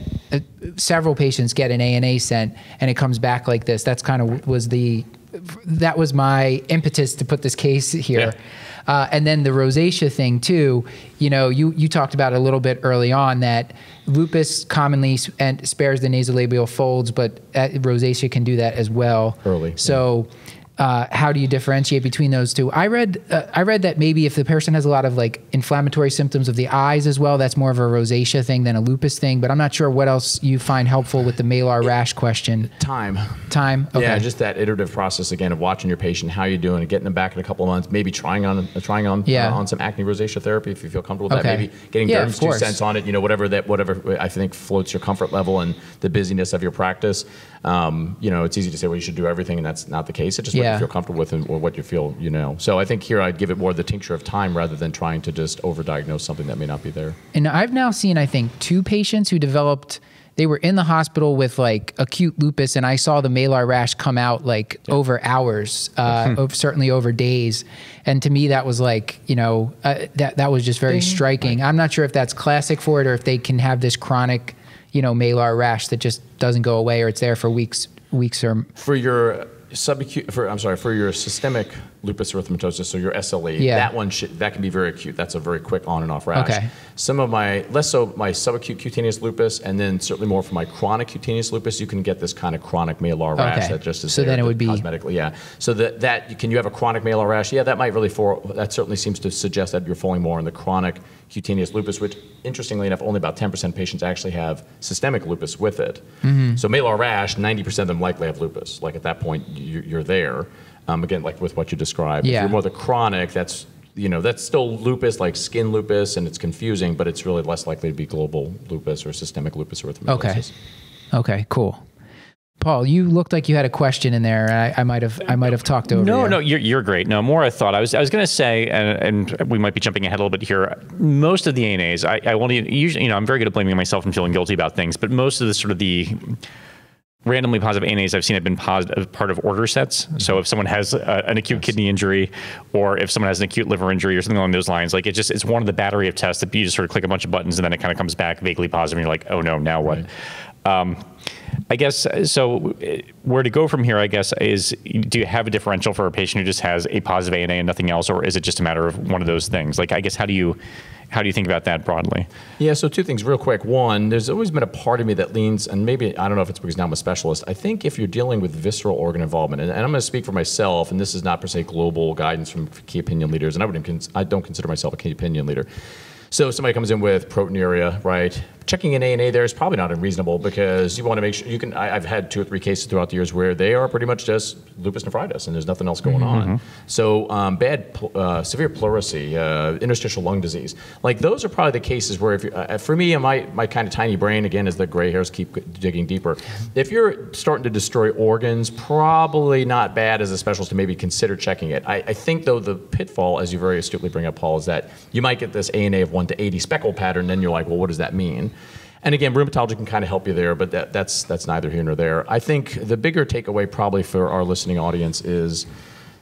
several patients get an ANA sent, and it comes back like this. That's kind of that was my impetus to put this case here. Yeah. And then the rosacea thing too, you know, you talked about a little bit early on that lupus commonly spares the nasolabial folds, but rosacea can do that as well. Early. So how do you differentiate between those two? I read that maybe if the person has a lot of like inflammatory symptoms of the eyes as well, that's more of a rosacea thing than a lupus thing, but I'm not sure what else you find helpful with the Malar rash question. Time. Time, okay. Yeah, just that iterative process again of watching your patient, how you're doing, getting them back in a couple of months, maybe trying on some acne rosacea therapy if you feel comfortable with that, maybe getting Derm's 2 cents on it, you know, whatever I think floats your comfort level and the busyness of your practice. You know, it's easy to say, well, you should do everything, and that's not the case. It just what you feel comfortable with and, or what you feel, you know. So I think here I'd give it more the tincture of time rather than trying to just overdiagnose something that may not be there. And I've now seen, I think, 2 patients who developed, they were in the hospital with like acute lupus, and I saw the malar rash come out like over hours, certainly over days. And to me, that was like, you know, that was just very striking. Right. I'm not sure if that's classic for it or if they can have this chronic, you know, malar rash that just doesn't go away, or it's there for weeks or for your subacute. For your systemic lupus erythematosus, so your SLE, that can be very acute. That's a very quick on and off rash. Okay. Some of my, less so my subacute cutaneous lupus, and then certainly more for my chronic cutaneous lupus, you can get this kind of chronic malar rash that just is there. So then it would be cosmetically, So can you have a chronic malar rash? Yeah, that might really that certainly seems to suggest that you're falling more in the chronic cutaneous lupus, which interestingly enough, only about 10% of patients actually have systemic lupus with it. Mm-hmm. So malar rash, 90% of them likely have lupus. Like at that point, you're there. Again, like with what you described, if you're more the chronic, that's, you know, that's still lupus, like skin lupus, and it's confusing, but it's really less likely to be global lupus or systemic lupus erythematosus. Okay, cool. Paul, you looked like you had a question in there. I might have talked over. No, you're great. No, more a thought. I was going to say, and we might be jumping ahead a little bit here. Most of the ANAs, I won't usually, you know, I'm very good at blaming myself and feeling guilty about things, but most of the sort of the randomly positive ANAs I've seen have been positive part of order sets. So if someone has an acute kidney injury, or if someone has an acute liver injury or something along those lines, like it's one of the battery of tests that you just sort of click a bunch of buttons and then it kind of comes back vaguely positive and you're like, oh no, now what? I guess, so where to go from here, I guess, is do you have a differential for a patient who just has a positive ANA and nothing else, or is it just a matter of one of those things? Like, I guess, how do you think about that broadly? Yeah, so 2 things real quick. One, there's always been a part of me that leans, and maybe, I don't know if it's because now I'm a specialist, I think if you're dealing with visceral organ involvement, and I'm gonna speak for myself, and this is not per se global guidance from key opinion leaders, and I don't consider myself a key opinion leader. So somebody comes in with proteinuria, right? Checking an ANA there is probably not unreasonable because you want to make sure you can, I've had 2 or 3 cases throughout the years where they are pretty much just lupus nephritis and there's nothing else going on. So severe pleurisy, interstitial lung disease. Like those are probably the cases where if you, for me, my kind of tiny brain, again, as the gray hairs keep digging deeper. If you're starting to destroy organs, probably not bad as a specialist to maybe consider checking it. I think though the pitfall, as you very astutely bring up, Paul, is that you might get this ANA of 1 to 80 speckle pattern, then you're like, well, what does that mean? And again, rheumatology can kind of help you there, but that's neither here nor there. I think the bigger takeaway probably for our listening audience is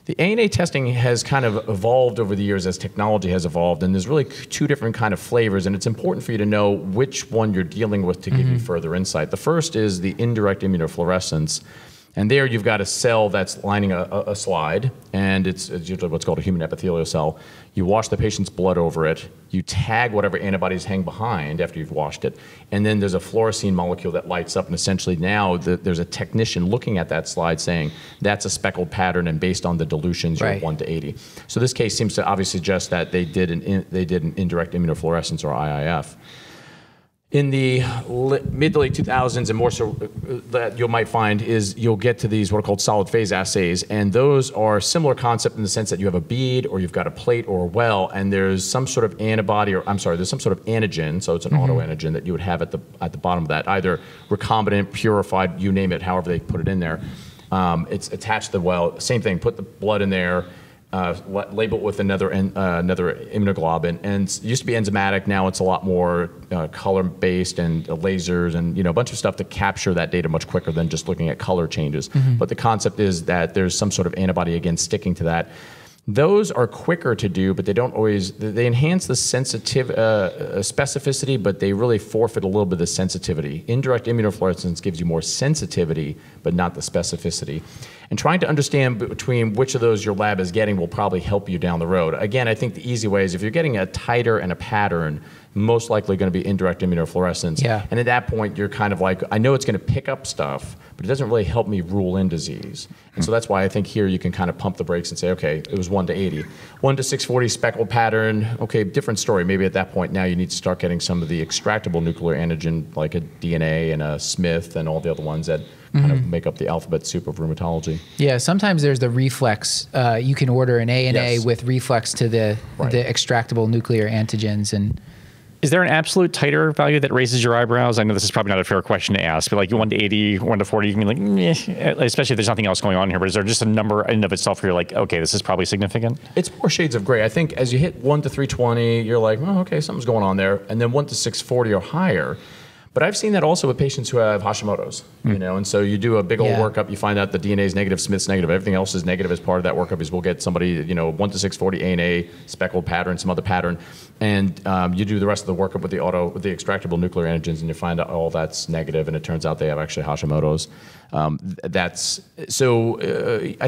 the ANA testing has kind of evolved over the years as technology has evolved, and there's really 2 different kind of flavors, and it's important for you to know which one you're dealing with to give you further insight. The first is the indirect immunofluorescence. And there you've got a cell that's lining a slide, and it's usually what's called a human epithelial cell. You wash the patient's blood over it, you tag whatever antibodies hang behind after you've washed it, and then there's a fluorescein molecule that lights up, and essentially now there's a technician looking at that slide saying, that's a speckled pattern, and based on the dilutions, you're 1 to 80. So this case seems to obviously suggest that they did an indirect immunofluorescence, or IIF. In the mid to late 2000s, and more so that you might find is you'll get to these what are called solid phase assays, and those are similar concept in the sense that you have a bead or you've got a plate or a well, and there's some sort of antibody, or I'm sorry, there's some sort of antigen, so it's an autoantigen that you would have at the bottom of that, either recombinant, purified, you name it, however they put it in there. It's attached to the well, same thing, put the blood in there, labeled with another immunoglobulin, and it used to be enzymatic. Now it's a lot more color-based and lasers, and you know a bunch of stuff to capture that data much quicker than just looking at color changes. But the concept is that there's some sort of antibody again sticking to that. Those are quicker to do, but they don't always. They enhance the specificity, but they really forfeit a little bit of the sensitivity. Indirect immunofluorescence gives you more sensitivity, but not the specificity. And trying to understand between which of those your lab is getting will probably help you down the road. Again, I think the easy way is if you're getting a titer and a pattern, most likely going to be indirect immunofluorescence. Yeah. And at that point, you're kind of like, I know it's going to pick up stuff, but it doesn't really help me rule in disease. And so that's why I think here you can kind of pump the brakes and say, okay, it was 1 to 80. 1 to 640 speckle pattern, okay, different story. Maybe at that point now you need to start getting some of the extractable nuclear antigen, like a DNA and a Smith and all the other ones that kind of make up the alphabet soup of rheumatology. Yeah, sometimes there's the reflex. You can order an ANA with reflex to the extractable nuclear antigens. And is there an absolute titer value that raises your eyebrows? I know this is probably not a fair question to ask, but like 1 to 80, 1 to 40, you can be like, especially if there's nothing else going on here, but is there just a number in and of itself where you're like, okay, this is probably significant? It's more shades of gray. I think as you hit 1 to 320, you're like, oh, okay, something's going on there. And then 1 to 640 or higher. But I've seen that also with patients who have Hashimoto's, you know, and so you do a big old workup, you find out the DNA is negative, Smith's negative, everything else is negative as part of that workup is we'll get somebody, you know, 1 to 640 ANA, speckled pattern, some other pattern, and you do the rest of the workup with the extractable nuclear antigens and you find out all that's negative and it turns out they have actually Hashimoto's. I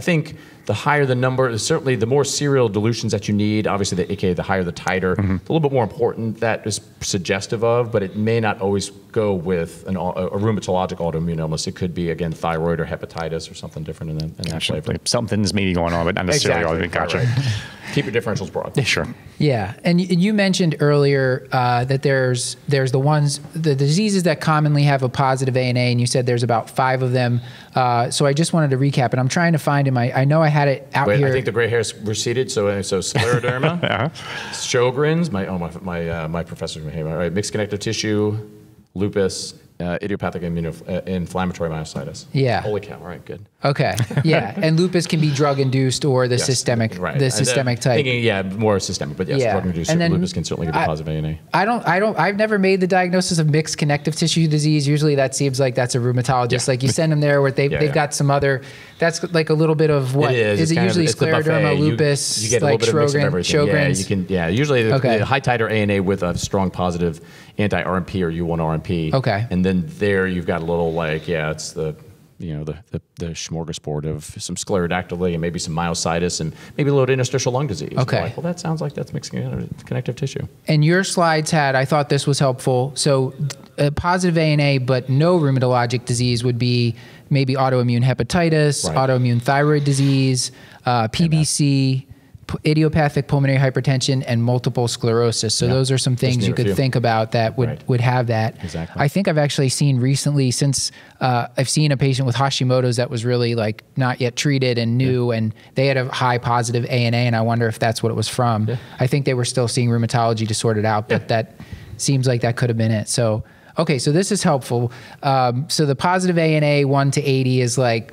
think the higher the number, certainly the more serial dilutions that you need, obviously the AKA, the higher the titer, a little bit more important that is suggestive of, but it may not always go with a rheumatologic autoimmune illness. It could be, again, thyroid or hepatitis or something different in that flavor. Something's maybe going on, but not necessarily Gotcha. Keep your differentials broad. Yeah, sure. Yeah, and you mentioned earlier that there's the diseases that commonly have a positive ANA, and you said there's about 5 of them. So I just wanted to recap, and I'm trying to find in my, I know I had it out here. I think the gray hair's receded, so scleroderma, Sjogren's, my professor's going to hate me, all right, mixed connective tissue, lupus, idiopathic inflammatory myositis. Yeah. Holy cow! All right, good. Okay. Yeah, and lupus can be drug induced or the systemic, the systemic type. Thinking, yeah, more systemic, but yes, drug induced. And then lupus can certainly give a positive ANA. I've never made the diagnosis of mixed connective tissue disease. Usually, that seems like that's a rheumatologist. Yeah. Like you send them there where they've got some other. That's like a little bit of what is it usually scleroderma, lupus, you get a like Sjogren's. Usually the high titer ANA with a strong positive anti-RMP or U1 RMP. Okay. And then there you've got a little like, it's the, you know, the smorgasbord of some sclerodactyly and maybe some myositis and maybe a little interstitial lung disease. Okay. Like, well, that sounds like that's mixed connective tissue. And your slides had, I thought this was helpful. So a positive ANA, but no rheumatologic disease would be maybe autoimmune hepatitis, autoimmune thyroid disease, PBC, idiopathic pulmonary hypertension, and multiple sclerosis. So those are some things you could think about that would have that. Exactly. I think I've actually seen recently, since I've seen a patient with Hashimoto's that was really like not yet treated and new, and they had a high positive ANA, and I wonder if that's what it was from. Yeah. I think they were still seeing rheumatology to sort it out, but that seems like that could have been it. So, okay, so this is helpful. So the positive ANA 1 to 80 is like,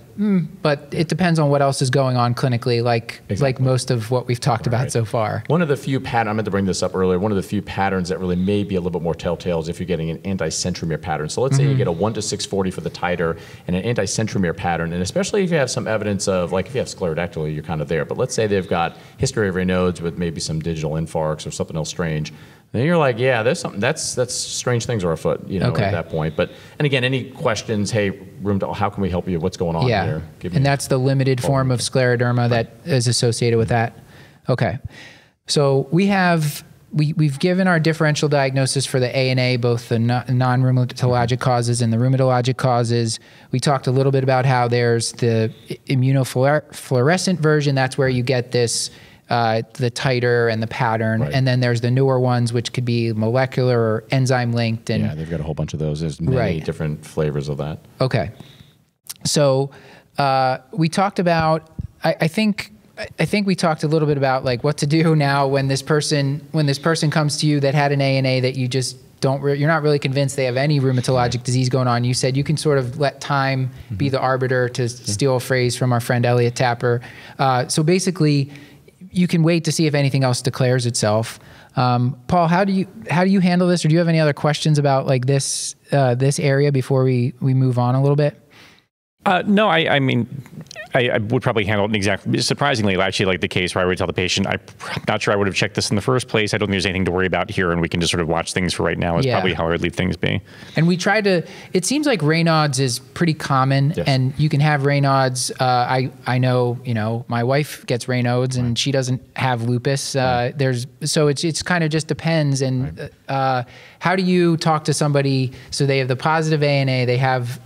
but it depends on what else is going on clinically, like most of what we've talked about so far. One of the few patterns, I meant to bring this up earlier, one of the few patterns that really may be a little bit more telltale is if you're getting an anti-centromere pattern. So let's say you get a 1 to 640 for the titer and an anti-centromere pattern, and especially if you have some evidence of, like if you have sclerodactyly, you're kind of there, but let's say they've got history of nodes with maybe some digital infarcts or something else strange. Then you're like, yeah, there's something, that's strange things are afoot, you know, at that point. But, and again, any questions, hey, how can we help you? What's going on here? And that's the limited form of scleroderma that is associated with that. Okay. So we have, we've given our differential diagnosis for the ANA, both the non-rheumatologic causes and the rheumatologic causes. We talked a little bit about how there's the immunofluorescent version. That's where you get this the titer and the pattern, and then there's the newer ones, which could be molecular or enzyme linked. And yeah, they've got a whole bunch of those. There's many different flavors of that. Okay. So we talked about, I think we talked a little bit about like what to do now when this person, comes to you that had an ANA that you just you're not really convinced they have any rheumatologic disease going on. You said you can sort of let time be the arbiter, to steal a phrase from our friend Elliot Tapper. So basically, you can wait to see if anything else declares itself. Paul, how do you handle this, or do you have any other questions about like this this area before we move on a little bit? No, I mean, I would probably handle it exactly, surprisingly, actually, like the case where I would tell the patient, I'm not sure I would have checked this in the first place. I don't think there's anything to worry about here, and we can just sort of watch things for right now is probably how I would leave things be. And we try to, it seems like Raynaud's is pretty common, and you can have Raynaud's. I know, you know, my wife gets Raynaud's, and she doesn't have lupus. So it's kind of just depends, and how do you talk to somebody so they have the positive ANA, they have,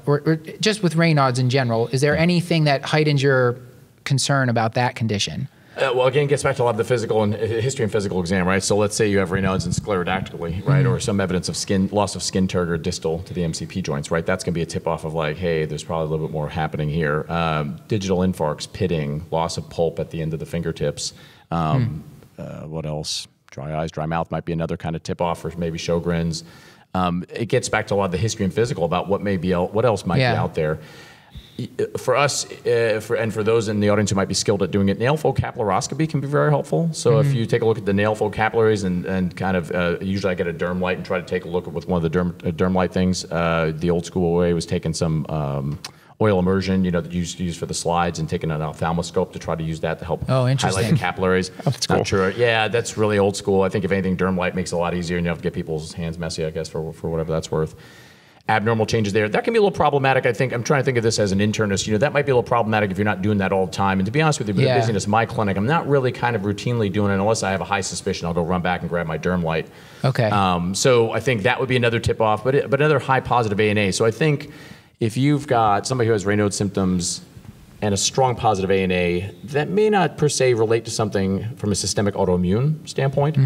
or just with Raynaud's in general, is there anything that heightens your concern about that condition? Well, again, it gets back to a lot of the physical and history and physical exam, right? So let's say you have Raynaud's and sclerodactyly, right? Mm-hmm. Or some evidence of skin, loss of skin turgor distal to the MCP joints, right? That's going to be a tip-off of like, hey, there's probably a little bit more happening here. Digital infarcts, pitting, loss of pulp at the end of the fingertips. What else? Dry eyes, dry mouth might be another kind of tip-off, or maybe Sjogren's. It gets back to a lot of the history and physical about what may be, what else might be out there. For us, and for those in the audience who might be skilled at doing it, nail fold capillaroscopy can be very helpful. So if you take a look at the nail fold capillaries and kind of, usually I get a DermLite and try to take a look at with one of the DermLite things. The old school way was taking some oil immersion, you know, that you used to use for the slides, and taking an ophthalmoscope to try to use that to help highlight the capillaries. Oh, that's cool. Not sure. Yeah, that's really old school. I think if anything, DermLite makes it a lot easier, and you don't have to get people's hands messy, I guess, for whatever that's worth. Abnormal changes there. That can be a little problematic, I think. I'm trying to think of this as an internist. You know, that might be a little problematic if you're not doing that all the time. And to be honest with you, with the busyness of my clinic, I'm not really kind of routinely doing it unless I have a high suspicion. I'll go run back and grab my DermLite. Okay. So I think that would be another tip off, but another high positive ANA. So I think if you've got somebody who has Raynaud's symptoms and a strong positive ANA, that may not per se relate to something from a systemic autoimmune standpoint.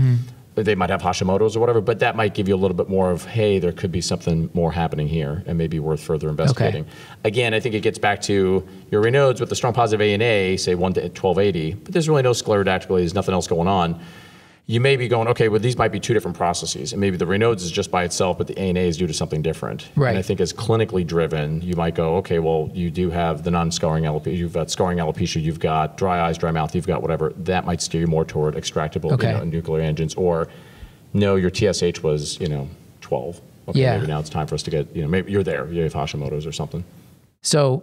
They might have Hashimoto's or whatever, but that might give you a little bit more of, hey, there could be something more happening here and maybe worth further investigating. Okay. Again, I think it gets back to your Raynaud's with a strong positive ANA, say 1 to 1280, but there's really no sclerodactyly, there's nothing else going on. You may be going, okay, well, these might be two different processes, and maybe the Raynaud's is just by itself, but the ANA is due to something different. Right. And I think as clinically driven, you might go, okay, well, you do have the non-scarring alopecia, you've got scarring alopecia, you've got dry eyes, dry mouth, you've got whatever. That might steer you more toward extractable nuclear engines, or no, your TSH was 12. Okay, maybe now it's time for us to get, maybe you're there, you have Hashimoto's or something. So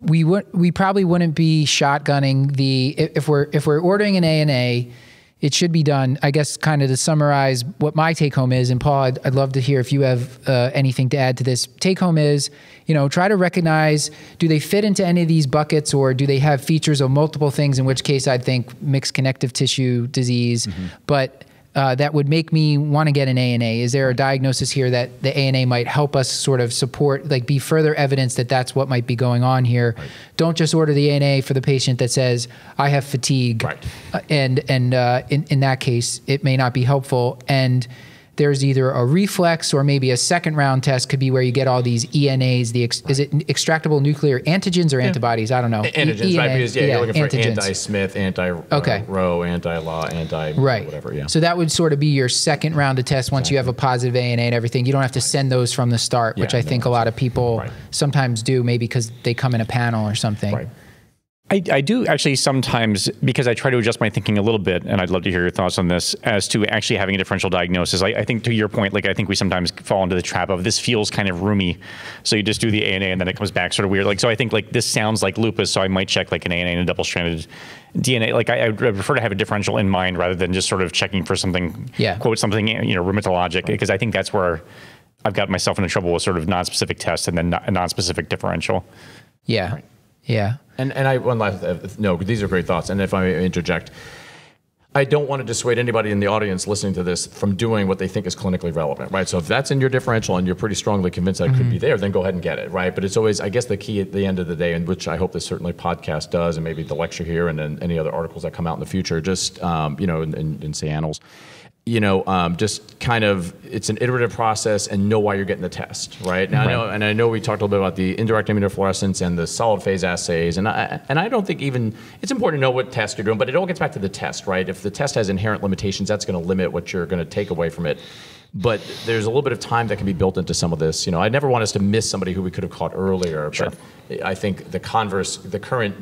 we probably wouldn't be shotgunning the, if we're ordering an ANA, it should be done, I guess, kind of to summarize what my take home is. And Paul, I'd love to hear if you have anything to add to this. Take home is, try to recognize, do they fit into any of these buckets, or do they have features of multiple things, in which case I'd think mixed connective tissue disease, but that would make me want to get an ANA. Is there a diagnosis here that the ANA might help us sort of support, like be further evidence that that's what might be going on here? Right. Don't just order the ANA for the patient that says, I have fatigue. Right. And in that case, it may not be helpful. And there's either a reflex, or maybe a second round test could be where you get all these ENAs, is it extractable nuclear antigens or antibodies? I don't know. Antigens, right? Because you're looking for anti-Smith, anti-Roe, anti-Law, anti-whatever, So that would sort of be your second round of tests once you have a positive ANA and everything. You don't have to send those from the start, which I think a lot of people sometimes do, maybe because they come in a panel or something. Right. I do actually sometimes, because I try to adjust my thinking a little bit, and I'd love to hear your thoughts on this, as to actually having a differential diagnosis. I think to your point, I think we sometimes fall into the trap of this feels kind of roomy. So you just do the ANA and then it comes back sort of weird. Like, so I think this sounds like lupus, so I might check an ANA and a double-stranded DNA. Like I would prefer to have a differential in mind rather than just sort of checking for something, quote, something, rheumatologic, because I think that's where I've got myself into trouble with sort of non-specific tests and then a non-specific differential. Yeah. Right. Yeah. And I, one last, no, these are great thoughts. And if I may interject, I don't want to dissuade anybody in the audience listening to this from doing what they think is clinically relevant, right? So if that's in your differential and you're pretty strongly convinced that it could be there, then go ahead and get it, right? But it's always, I guess, the key at the end of the day, and which I hope this certainly podcast does, and maybe the lecture here, and then any other articles that come out in the future, just, in say, Annals. Just kind of, it's an iterative process, and know why you're getting the test, right? Now, I know we talked a little bit about the indirect immunofluorescence and the solid phase assays, and I don't think even, it's important to know what test you're doing, but it all gets back to the test, right? If the test has inherent limitations, that's gonna limit what you're gonna take away from it. But there's a little bit of time that can be built into some of this. I never want us to miss somebody who we could have caught earlier, but I think the converse, the current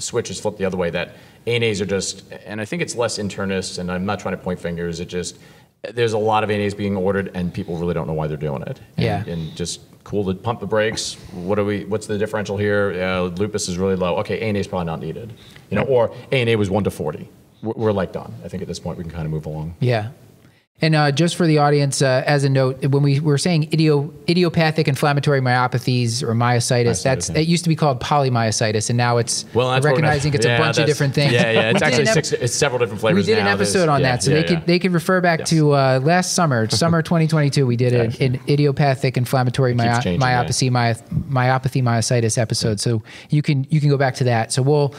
switch is flipped the other way, that ANAs are just, and I think it's less internist, and I'm not trying to point fingers, it just, there's a lot of ANAs being ordered and people really don't know why they're doing it. And just cool to pump the brakes. What's the differential here? Lupus is really low. Okay, ANA is probably not needed. Or ANA was 1 to 40. We're done. I think at this point we can kind of move along. Yeah. And just for the audience, as a note, when we were saying idiopathic inflammatory myopathies or myositis, that used to be called polymyositis, and now it's recognizing it's a bunch of different things. Yeah, yeah, it's actually it's several different flavors. We did an episode on that, so they could refer back to last summer, summer 2022. We did an idiopathic inflammatory myopathy myositis episode, so you can go back to that. So we'll.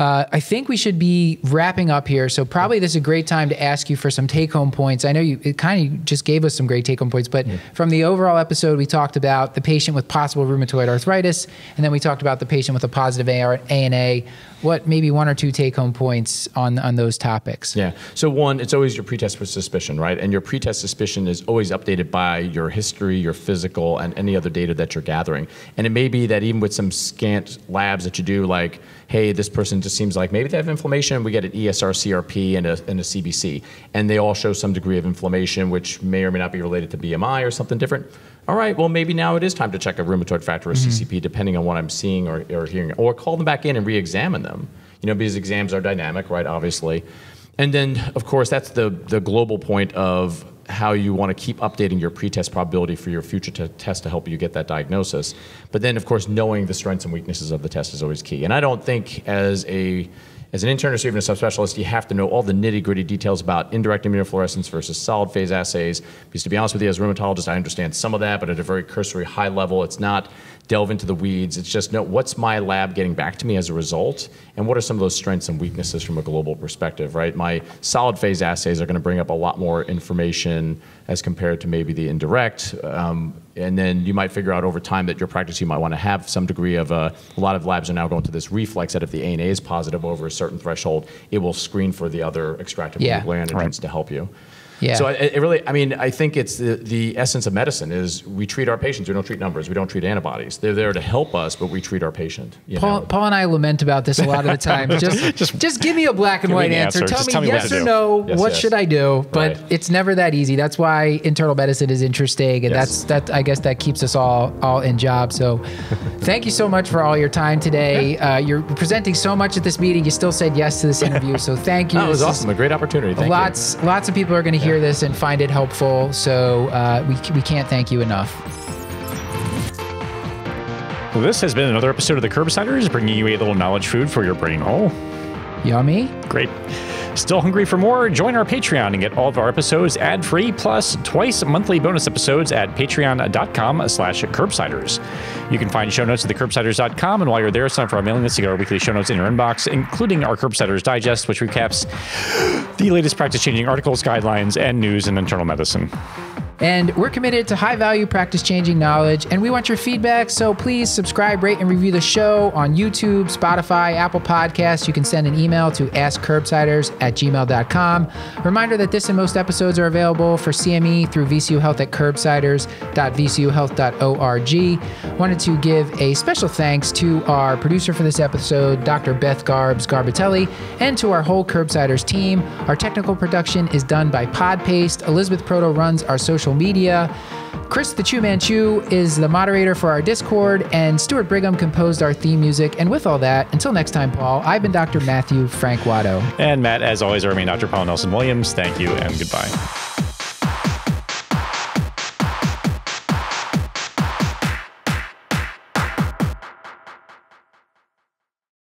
I think we should be wrapping up here. So probably this is a great time to ask you for some take-home points. I know you kind of just gave us some great take-home points, but from the overall episode, we talked about the patient with possible rheumatoid arthritis, and then we talked about the patient with a positive ANA. What maybe one or two take-home points on those topics? Yeah. So one, it's always your pretest suspicion, right? And your pretest suspicion is always updated by your history, your physical, and any other data that you're gathering. And it may be that even with some scant labs that you do, like, hey, this person just seems like maybe they have inflammation. We get an ESR, CRP, and a CBC. And they all show some degree of inflammation, which may or may not be related to BMI or something different. All right, well, maybe now it is time to check a rheumatoid factor or CCP, depending on what I'm seeing or hearing. Or call them back in and re-examine them, you know, because exams are dynamic, right, obviously. And then, of course, that's the global point of how you want to keep updating your pretest probability for your future test to help you get that diagnosis. But then, of course, knowing the strengths and weaknesses of the test is always key. And I don't think as an internist or even a subspecialist, you have to know all the nitty-gritty details about indirect immunofluorescence versus solid phase assays. Because to be honest with you, as a rheumatologist, I understand some of that, but at a very cursory high level. It's not delve into the weeds. It's just, no, what's my lab getting back to me as a result? And what are some of those strengths and weaknesses from a global perspective, right? My solid phase assays are going to bring up a lot more information as compared to maybe the indirect. And then you might figure out over time that your practice, you might want to have some degree of a lot of labs are now going to this reflex that if the ANA is positive over a certain threshold, it will screen for the other extractive glandulars to help you. Yeah. So it really, I mean, I think it's the essence of medicine is we treat our patients. We don't treat numbers. We don't treat antibodies. They're there to help us, but we treat our patient. Paul and I lament about this a lot of the time. just give me a black and white answer. Tell me yes or no. What should I do? But it's never that easy. That's why internal medicine is interesting, and that's I guess that keeps us all in job. So, thank you so much for all your time today. You're presenting so much at this meeting. You still said yes to this interview, so thank you. That was awesome. A great opportunity. Thank you. Lots of people are going to hear this and find it helpful, so we can't thank you enough. Well, this has been another episode of The Curbsiders, bringing you a little knowledge food for your brain hole. Yummy. Great. Still hungry for more? Join our Patreon and get all of our episodes ad-free, plus twice monthly bonus episodes at patreon.com/curbsiders. You can find show notes at thecurbsiders.com, and while you're there, sign up for our mailing list to get our weekly show notes in your inbox, including our Curbsiders Digest, which recaps the latest practice-changing articles, guidelines, and news in internal medicine. And we're committed to high-value practice-changing knowledge, and we want your feedback, so please subscribe, rate, and review the show on YouTube, Spotify, Apple Podcasts. You can send an email to askcurbsiders@gmail.com. Reminder that this and most episodes are available for CME through VCU Health at curbsiders.vcuhealth.org. Wanted to give a special thanks to our producer for this episode, Dr. Beth Garbs Garbitelli, and to our whole Curbsiders team. Our technical production is done by PodPaste. Elizabeth Proto runs our social media. Chris the Chew Manchu is the moderator for our Discord, and Stuart Brigham composed our theme music. And with all that, until next time, Paul, I've been Dr. Matthew Frank Watto. And Matt, as always, I remain Dr. Paul Nelson Williams. Thank you and goodbye.